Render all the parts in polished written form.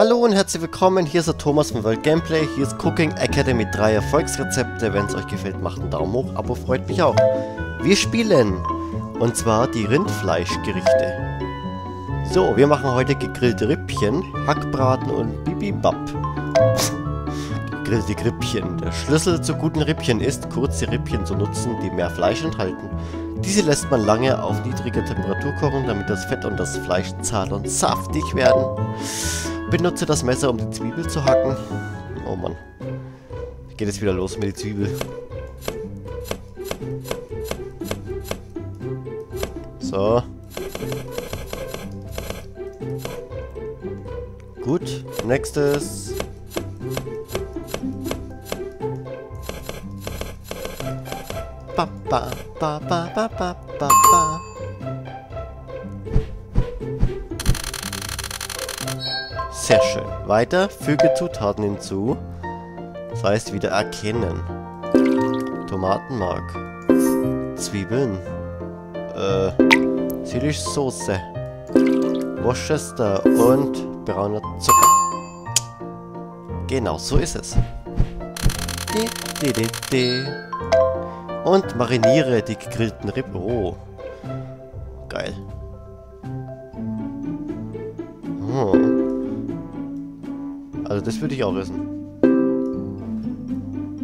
Hallo und herzlich willkommen, hier ist der Thomas von World Gameplay, hier ist Cooking Academy 3 Erfolgsrezepte. Wenn es euch gefällt, macht einen Daumen hoch, Abo freut mich auch. Wir spielen, und zwar die Rindfleischgerichte. So, wir machen heute gegrillte Rippchen, Hackbraten und Bibimbap. Gegrillte Rippchen. Der Schlüssel zu guten Rippchen ist, kurze Rippchen zu nutzen, die mehr Fleisch enthalten. Diese lässt man lange auf niedriger Temperatur kochen, damit das Fett und das Fleisch zart und saftig werden. Benutze das Messer, um die Zwiebel zu hacken. Oh Mann. Geht es wieder los mit der Zwiebel. So. Gut. Nächstes. Ba, ba, ba, ba, ba, ba, ba. Sehr schön. Weiter, füge Zutaten hinzu. Das heißt, wieder erkennen. Tomatenmark. Zwiebeln. Chili Soße. Worcester und brauner Zucker. Genau, so ist es. Und mariniere die gegrillten Rippen. Oh. Geil. Hm. Also das würde ich auch essen.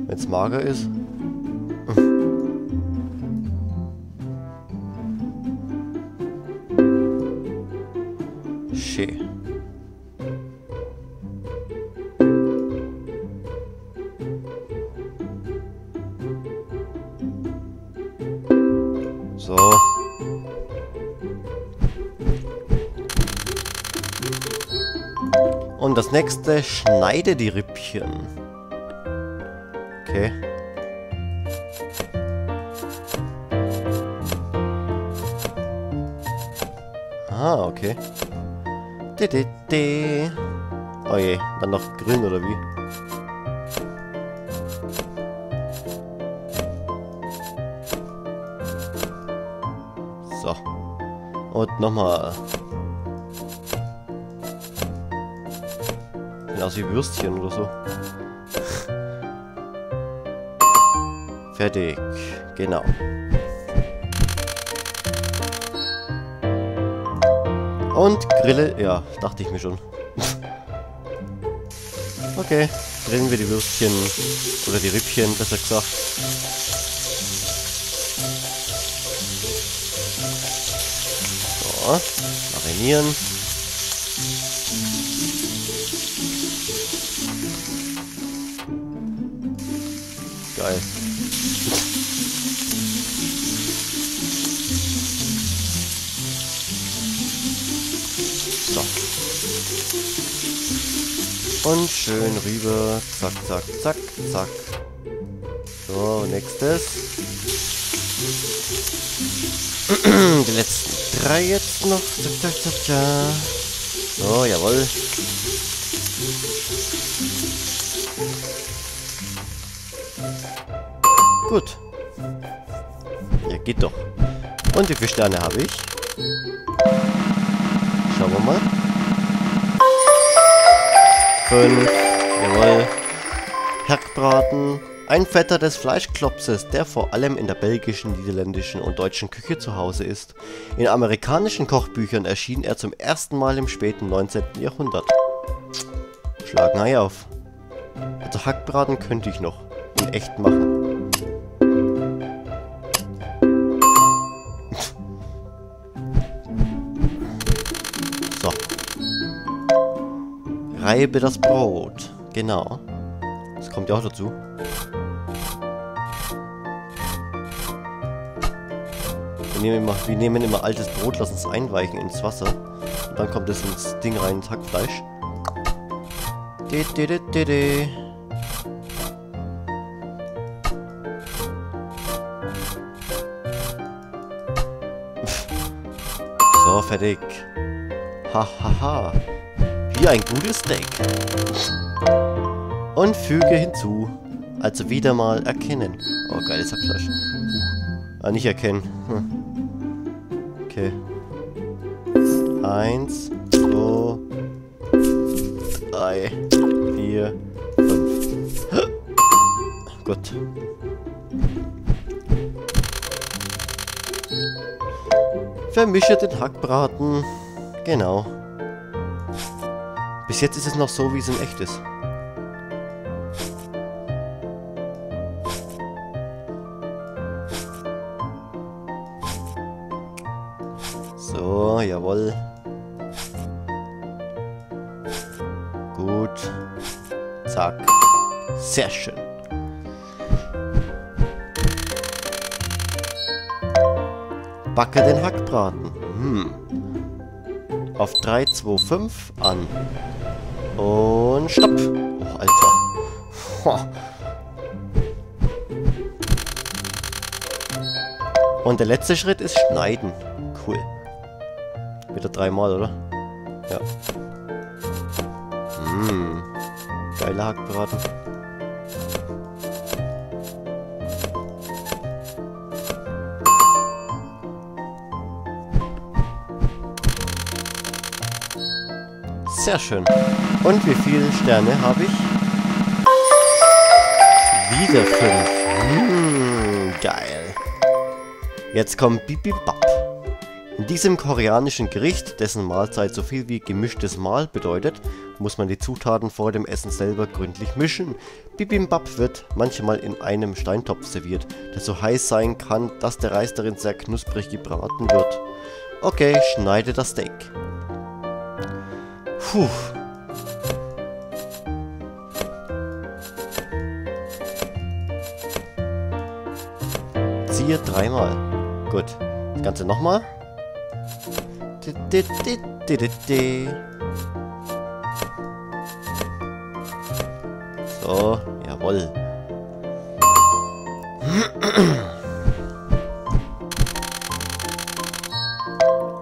Wenn es mager ist. Schön. So. Und das nächste, schneide die Rippchen. Okay. Ah, okay. Oh je, dann noch grün oder wie? So. Und nochmal. Also wie Würstchen oder so. Fertig. Genau. Und grille. Ja, dachte ich mir schon. Okay. Grillen wir die Würstchen. Oder die Rippchen, besser gesagt. So. Marinieren. Geil. So. Und schön rüber. Zack, zack, zack, zack. So, nächstes. Die letzten drei jetzt noch. Zack, zack, zack, zack. So, jawohl. Gut. Ja, geht doch. Und wie viele Sterne habe ich? Schauen wir mal. 5. Jawohl. Hackbraten. Ein Vetter des Fleischklopses, der vor allem in der belgischen, niederländischen und deutschen Küche zu Hause ist. In amerikanischen Kochbüchern erschien er zum ersten Mal im späten 19. Jahrhundert. Schlagen Ei auf. Also Hackbraten könnte ich noch in echt machen. Reibe das Brot. Genau. Das kommt ja auch dazu. Wir nehmen immer altes Brot, lassen es einweichen ins Wasser. Und dann kommt es ins Ding rein, ins Hackfleisch. So, fertig. Hahaha. Ha, ha. Wie ein gutes Steak. Und füge hinzu. Also wieder mal erkennen. Oh, geiles Hackfleisch. Ah, nicht erkennen. Hm. Okay. 1, 2. 3, 4, 5. Gut. Vermische den Hackbraten. Genau. Bis jetzt ist es noch so, wie es in echt ist. So, jawohl. Gut. Zack. Sehr schön. Backe den Hackbraten. Auf 3, 2, 5 an. Und stopp. Oh, Alter. Boah. Und der letzte Schritt ist schneiden. Cool. Wieder 3 Mal, oder? Ja. Geiler Hackbraten. Sehr schön. Und wie viele Sterne habe ich? Wieder 5. Geil. Jetzt kommt Bibimbap. In diesem koreanischen Gericht, dessen Mahlzeit so viel wie gemischtes Mahl bedeutet, muss man die Zutaten vor dem Essen selber gründlich mischen. Bibimbap wird manchmal in einem Steintopf serviert, der so heiß sein kann, dass der Reis darin sehr knusprig gebraten wird. Okay, schneide das Steak. Puh. Ziehe 3 Mal. Gut. Das Ganze nochmal. So, jawohl.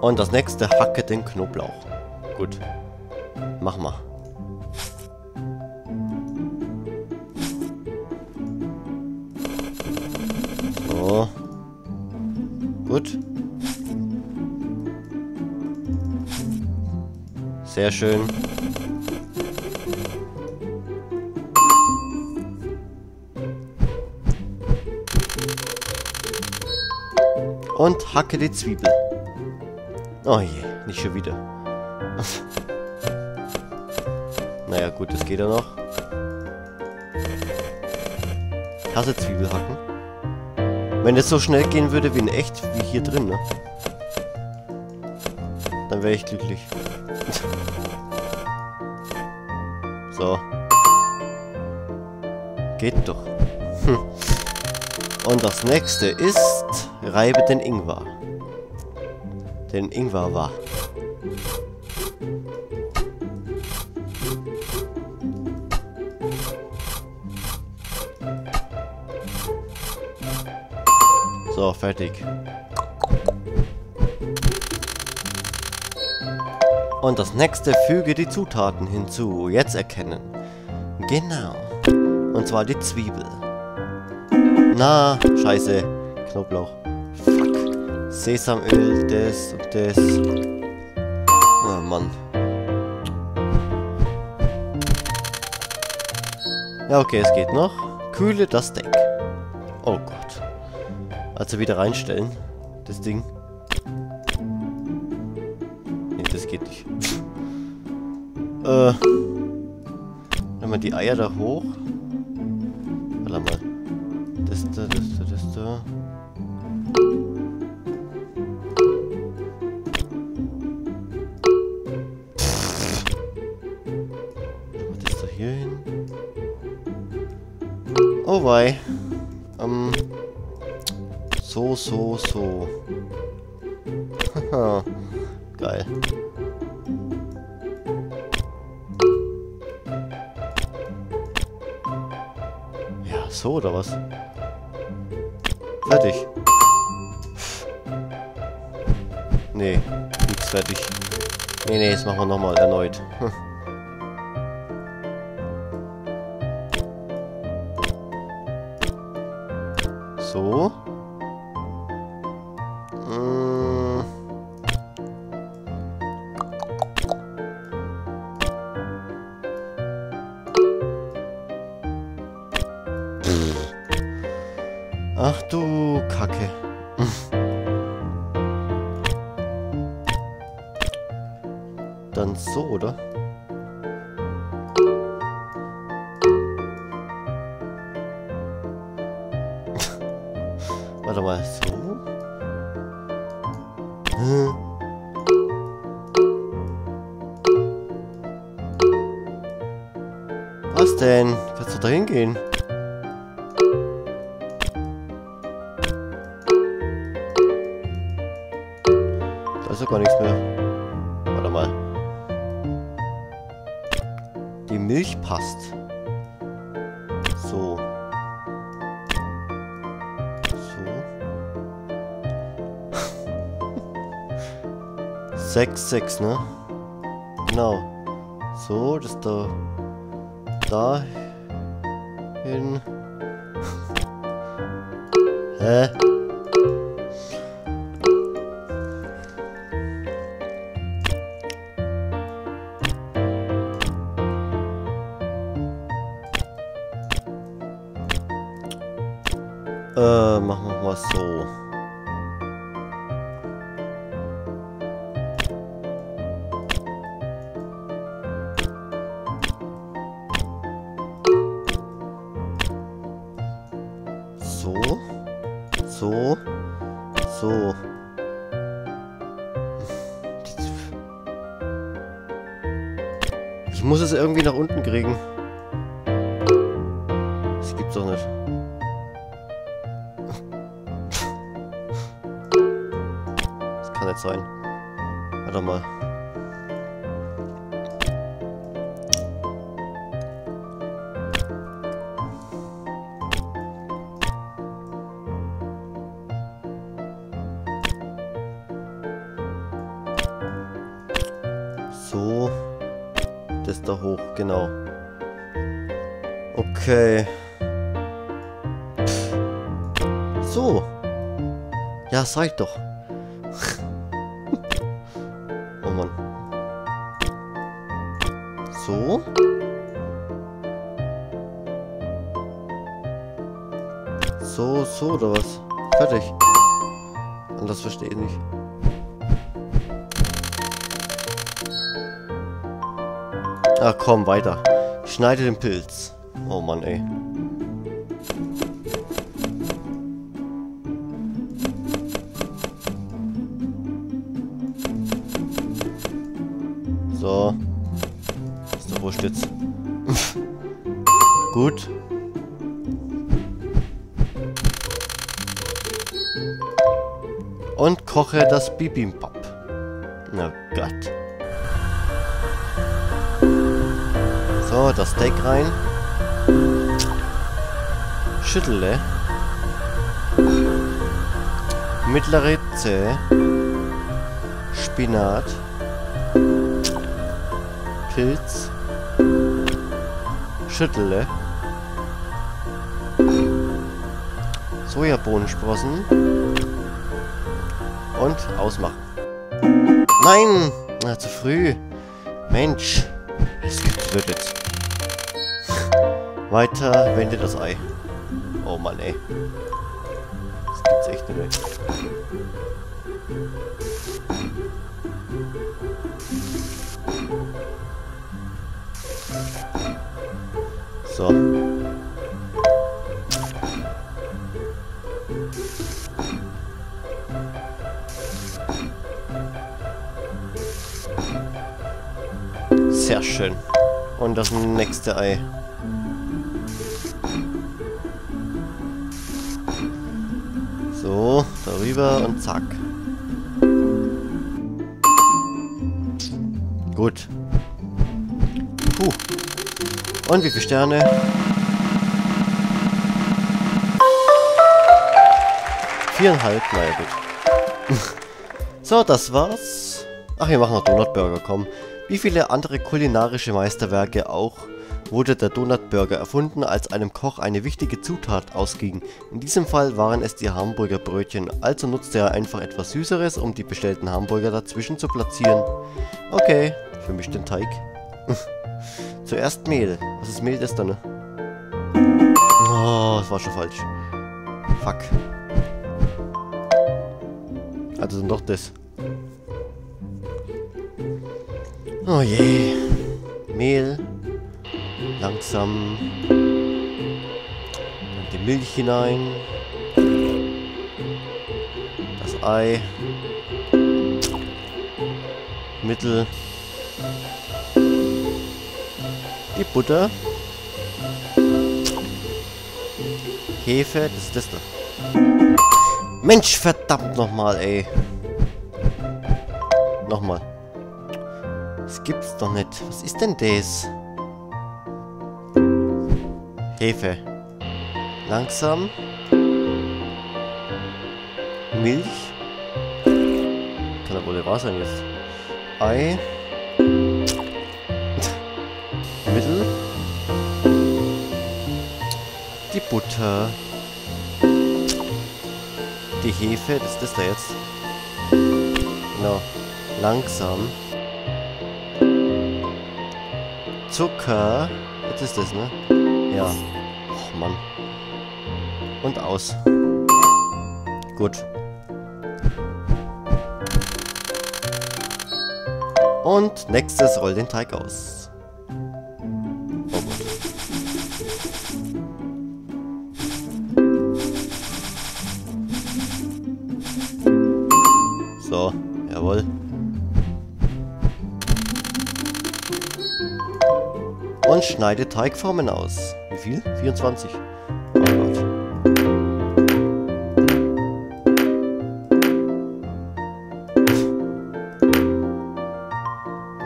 Und das nächste, hacke den Knoblauch. Gut. Mach mal. So. Gut. Sehr schön. Und hacke die Zwiebel. Oh je, nicht schon wieder. Naja, gut, das geht ja noch. Ich hasse Zwiebel hacken. Wenn das so schnell gehen würde wie in echt, wie hier drin, ne? Dann wäre ich glücklich. So. Geht doch. Und das nächste ist, reibe den Ingwer. Den Ingwer war. So, fertig. Und das nächste, füge die Zutaten hinzu. Jetzt erkennen. Genau. Und zwar die Zwiebel. Na, scheiße. Knoblauch. Fuck. Sesamöl, das und das. Oh Mann. Ja, okay, es geht noch. Kühle das Steak. Oh Gott. Also wieder reinstellen, das Ding. Ne, das geht nicht. Nimm mal die Eier da hoch. Warte mal. Das da, das da, das da. Das da hier hin. Oh wei. So. Haha. Geil. Ja, so oder was? Fertig. Nee, nichts fertig. Nee, das machen wir nochmal erneut. So. Ach du Kacke. Dann so, oder? Warte mal, so? Was denn? Kannst du da hingehen? Da ist doch gar nichts mehr. Warte mal. Die Milch passt. So. So. 6, 6, ne? Genau. So, das da... dahin. Hä? Machen wir mal so. So. Ich muss es irgendwie nach unten kriegen. Das gibt's doch nicht. Das kann nicht sein. Warte mal. So, das da hoch, genau. Okay. So. Ja, sag ich doch. Oh Mann. So. So, oder was? Fertig. Anders verstehe ich nicht. Ach komm, weiter. Schneide den Pilz. Oh Mann, ey. So. Ist doch wurscht jetzt. Gut. Und koche das Bibimbap. Na Gott. So, das Steak rein. Schüttle. Mittlere Zehe. Spinat. Pilz. Schüttle. Sojabohnensprossen. Und ausmachen. Nein! Na, zu früh. Mensch. Es wird jetzt. Weiter, wende das Ei. Oh Mann, ey. Das gibt's echt nicht mehr. So. Sehr schön. Und das nächste Ei. So, darüber und zack. Gut. Puh. Und wie viele Sterne? Viereinhalb, naja gut. So, das war's. Ach, wir machen noch Donut-Burger, komm. Wie viele andere kulinarische Meisterwerke auch, wurde der Donut-Burger erfunden, als einem Koch eine wichtige Zutat ausging. In diesem Fall waren es die Hamburger Brötchen, also nutzte er einfach etwas Süßeres, um die bestellten Hamburger dazwischen zu platzieren. Okay, ich vermische den Teig. Zuerst Mehl. Was ist Mehl, das dann? Oh, das war schon falsch. Fuck. Also dann doch das. Oh je. Mehl. Langsam. Dann die Milch hinein. Das Ei. Mittel. Die Butter. Hefe, das ist das da. Mensch, verdammt nochmal, ey. Nochmal. Das gibt's doch nicht. Was ist denn das? Hefe. Langsam. Milch. Kann doch wohl wahr sein jetzt. Ei. Mittel. Die Butter. Die Hefe, das ist das da jetzt. Genau. Langsam. Zucker. Jetzt ist das, ne? Ja. Och, Mann. Und aus. Gut. Und nächstes roll den Teig aus. Oh Gott. So, jawohl. Und schneide Teigformen aus. Wie viel? 24. Oh Gott.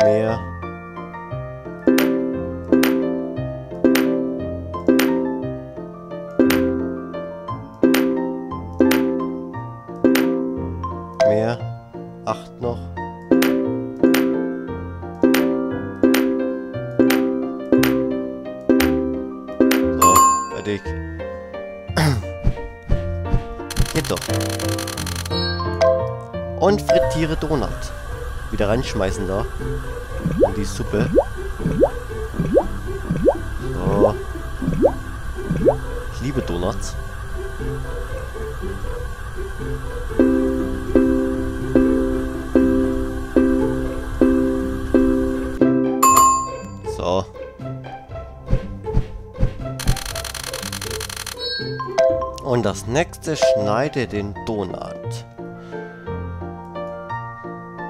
Mehr. Mehr. 8 noch. So, fertig. Geht doch. Und frittiere Donut. Wieder reinschmeißen da. In die Suppe. So. Ich liebe Donuts. So. Und das nächste schneide den Donut.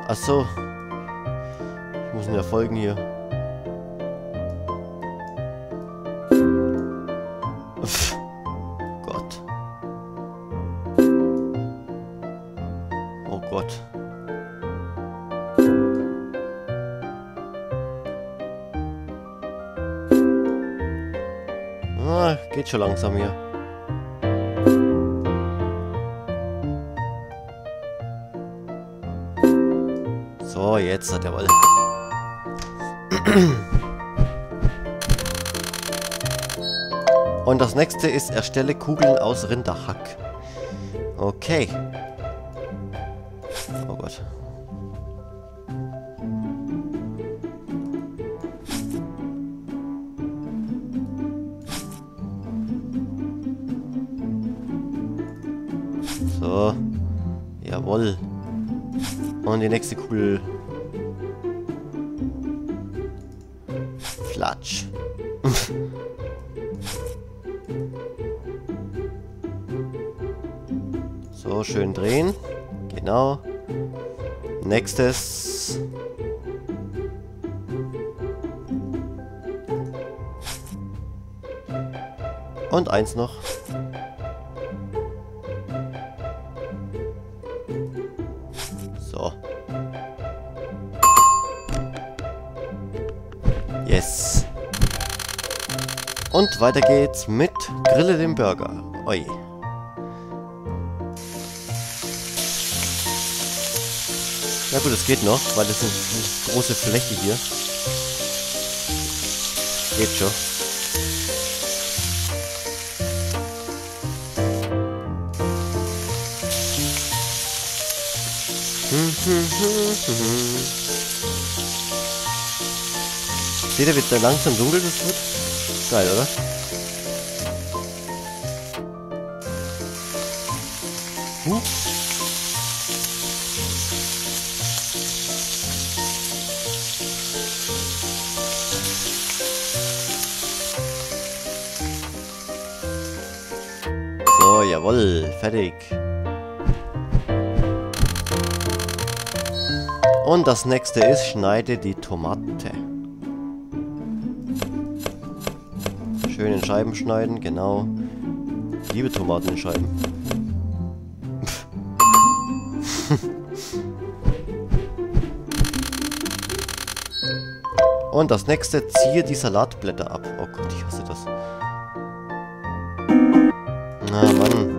Achso. Ich muss ihn ja folgen hier. Pff. Gott. Oh Gott. Ah, geht schon langsam hier. So, jetzt hat er wohl. Und das nächste ist, erstelle Kugeln aus Rinderhack. Okay. Oh Gott. So. Jawohl. Und die nächste Kugel... Flatsch. So, schön drehen. Genau. Nächstes. Und eins noch. So. Yes. Und weiter geht's mit Grille den Burger. Oi. Na gut, es geht noch, weil das sind große Fläche hier. Geht schon. Seht ihr, wie langsam dunkel das wird? Geil, oder? Tofu. So, jawohl, fertig. Und das nächste ist, schneide die Tomate. Schön in Scheiben schneiden, genau. Ich liebe Tomaten in Scheiben. Und das nächste, ziehe die Salatblätter ab. Oh Gott, ich hasse das. Na Mann.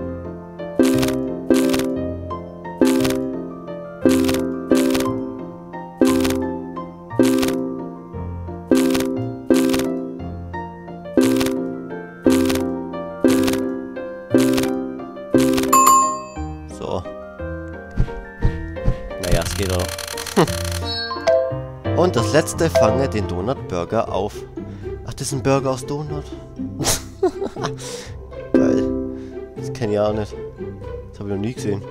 Und das letzte, fange den Donut-Burger auf. Ach, das ist ein Burger aus Donut. Geil. Das kenne ich auch nicht. Das habe ich noch nie gesehen.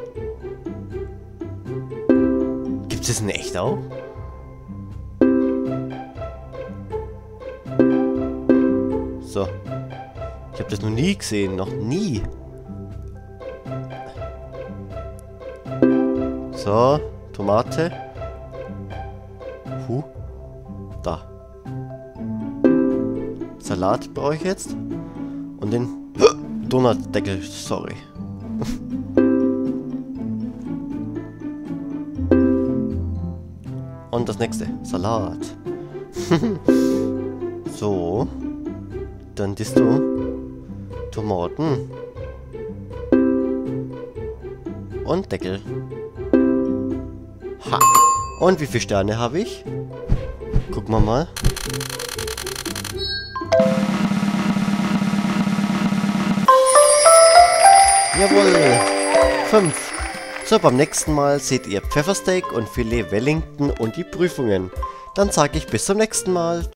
Gibt es das in echt auch? So. Ich habe das noch nie gesehen. Noch nie. So. Tomate. Puh. Da. Salat brauche ich jetzt. Und den Donutdeckel, sorry. Und das nächste. Salat. So. Dann disst du Tomaten. Und Deckel. Ha. Und wie viele Sterne habe ich? Gucken wir mal. Jawohl. 5. So, beim nächsten Mal seht ihr Pfeffersteak und Filet Wellington und die Prüfungen. Dann sage ich bis zum nächsten Mal.